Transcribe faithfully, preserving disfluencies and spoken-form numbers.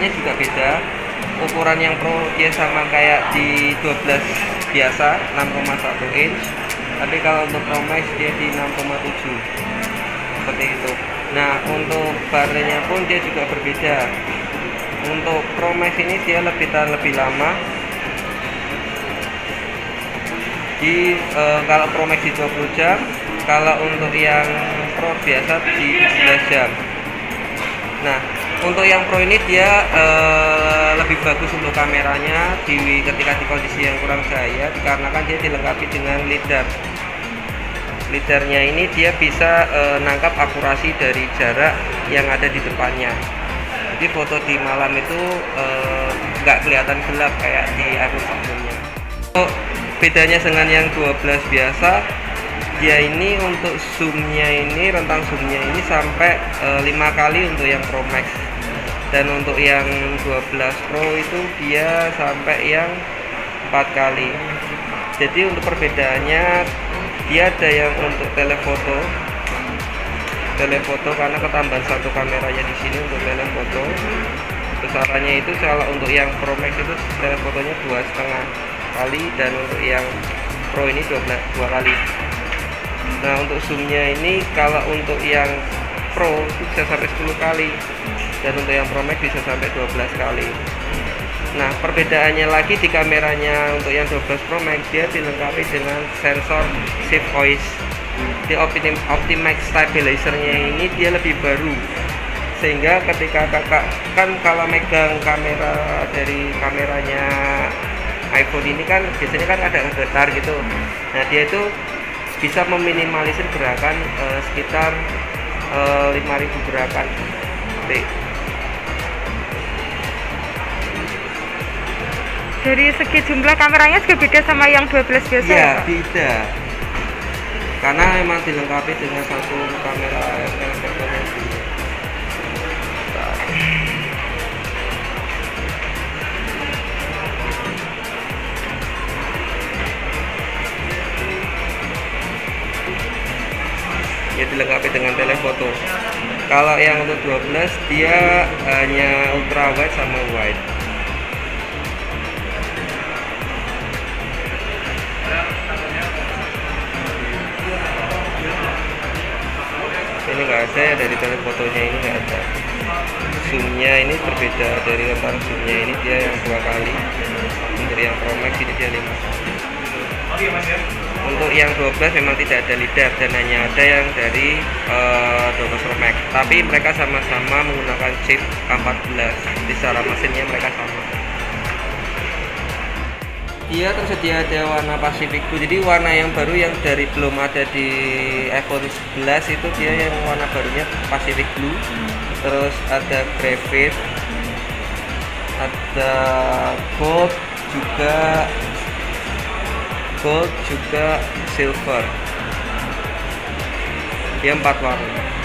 ukurannya juga beda. Ukuran yang Pro dia sama kayak di dua belas biasa enam koma satu inch, tapi kalau untuk Pro Max dia di enam koma tujuh seperti itu. Nah, untuk baterainya pun dia juga berbeda. Untuk Pro Max ini dia lebih tahan lebih lama. Di e, kalau Pro Max di dua puluh jam, kalau untuk yang Pro biasa di tujuh belas jam. Nah, untuk yang Pro ini dia e, lebih bagus untuk kameranya di ketika di kondisi yang kurang cahaya, dikarenakan dia dilengkapi dengan lidar. Lidarnya ini dia bisa e, nangkap akurasi dari jarak yang ada di depannya. Jadi foto di malam itu nggak e, kelihatan gelap kayak di iPhone sebelumnya. So, bedanya dengan yang dua belas biasa, dia ini untuk zoomnya ini, rentang zoomnya ini sampai e, lima kali untuk yang Pro Max. Dan untuk yang dua belas Pro itu dia sampai yang empat kali. Jadi untuk perbedaannya, dia ada yang untuk telefoto, telefoto karena ketambahan satu kameranya di sini untuk telefoto. Besarannya itu kalau untuk yang Pro Max itu telefotonya dua setengah kali dan untuk yang Pro ini dua kali. Nah, untuk zoomnya ini kalau untuk yang Pro itu bisa sampai sepuluh kali dan untuk yang Pro Max bisa sampai dua belas kali. Nah, perbedaannya lagi di kameranya untuk yang dua belas Pro Max dia dilengkapi dengan sensor shift noise. Di Optical Stabilizer-nya ini dia lebih baru, sehingga ketika kakak kan kalau megang kamera dari kameranya iPhone ini kan biasanya kan ada getar gitu. Nah, dia itu bisa meminimalisir gerakan eh, sekitar eh, lima ribu gerakan. Oke. Dari segi jumlah kameranya juga beda sama yang dua belas biasa ya? Iya, beda. Karena memang dilengkapi dengan satu kamera F F F F. Ya, dilengkapi dengan telefoto. Kalau yang untuk dua belas dia hanya ultra wide sama wide. Ini enggak ada ya, dari telefotonya ini enggak ada. Zoomnya ini berbeda, dari lebar zoomnya ini dia yang dua kali, dari yang Pro Max ini dia lima. Untuk yang dua belas memang tidak ada lidar dan hanya ada yang dari uh, dua belas Pro Max. Tapi mereka sama-sama menggunakan chip A empat belas, di secara mesinnya mereka sama. Dia tersedia ada warna Pacific Blue, jadi warna yang baru yang dari belum ada di iPhone sebelas itu dia yang warna barunya Pacific Blue. Terus ada Graphite, ada Gold juga, Gold juga Silver. Dia empat warna.